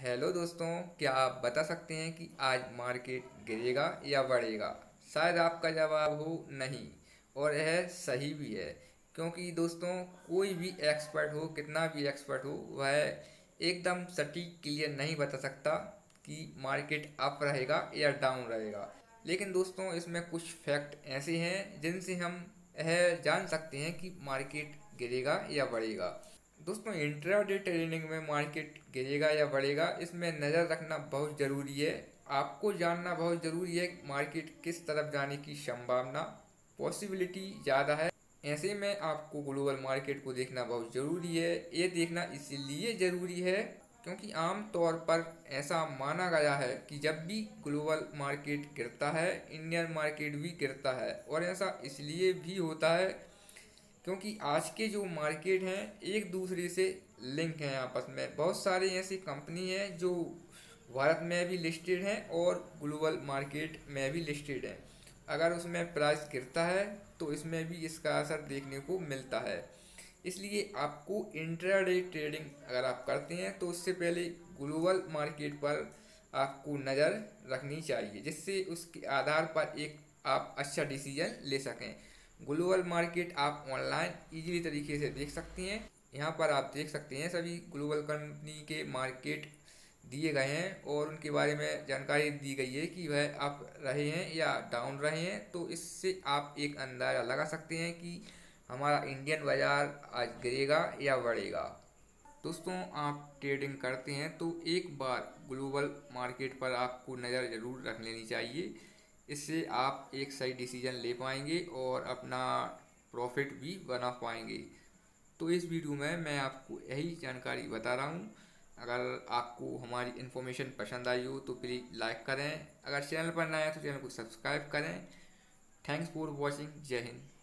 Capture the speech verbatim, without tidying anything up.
Hello दोस्तों, क्या आप बता सकते हैं कि आज मार्केट गिरेगा या बढ़ेगा? शायद आपका जवाब हो नहीं, और यह सही भी है, क्योंकि दोस्तों कोई भी एक्सपर्ट हो, कितना भी एक्सपर्ट हो, वह एकदम सटीक क्लियर नहीं बता सकता कि मार्केट अप रहेगा या डाउन रहेगा। लेकिन दोस्तों इसमें कुछ फैक्ट ऐसे हैं जिनसे हम यह जान सकते हैं कि मार्केट गिरेगा या बढ़ेगा। दोस्तों इंट्राडे ट्रेडिंग में मार्केट गिरेगा या बढ़ेगा इसमें नज़र रखना बहुत ज़रूरी है। आपको जानना बहुत ज़रूरी है कि मार्केट किस तरफ जाने की संभावना, पॉसिबिलिटी ज़्यादा है। ऐसे में आपको ग्लोबल मार्केट को देखना बहुत ज़रूरी है। ये देखना इसलिए ज़रूरी है क्योंकि आम तौर पर ऐसा माना गया है कि जब भी ग्लोबल मार्केट गिरता है, इंडियन मार्केट भी गिरता है, और ऐसा इसलिए भी होता है क्योंकि आज के जो मार्केट हैं एक दूसरे से लिंक हैं। आपस में बहुत सारे ऐसी कंपनी हैं जो भारत में भी लिस्टेड हैं और ग्लोबल मार्केट में भी लिस्टेड हैं। अगर उसमें प्राइस गिरता है तो इसमें भी इसका असर देखने को मिलता है। इसलिए आपको इंट्राडे ट्रेडिंग अगर आप करते हैं तो उससे पहले ग्लोबल मार्केट पर आपको नज़र रखनी चाहिए, जिससे उसके आधार पर एक आप अच्छा डिसीजन ले सकें। ग्लोबल मार्केट आप ऑनलाइन इजीली तरीके से देख सकते हैं। यहाँ पर आप देख सकते हैं सभी ग्लोबल कंपनी के मार्केट दिए गए हैं और उनके बारे में जानकारी दी गई है कि वह अप रहे हैं या डाउन रहे हैं। तो इससे आप एक अंदाज़ा लगा सकते हैं कि हमारा इंडियन बाज़ार आज गिरेगा या बढ़ेगा। दोस्तों आप ट्रेडिंग करते हैं तो एक बार ग्लोबल मार्केट पर आपको नज़र ज़रूर रख लेनी चाहिए। इससे आप एक सही डिसीजन ले पाएंगे और अपना प्रॉफिट भी बना पाएंगे। तो इस वीडियो में मैं आपको यही जानकारी बता रहा हूँ। अगर आपको हमारी इन्फॉर्मेशन पसंद आई हो तो प्लीज़ लाइक करें। अगर चैनल पर नए हैं तो चैनल को सब्सक्राइब करें। Thanks for watching. जय हिंद।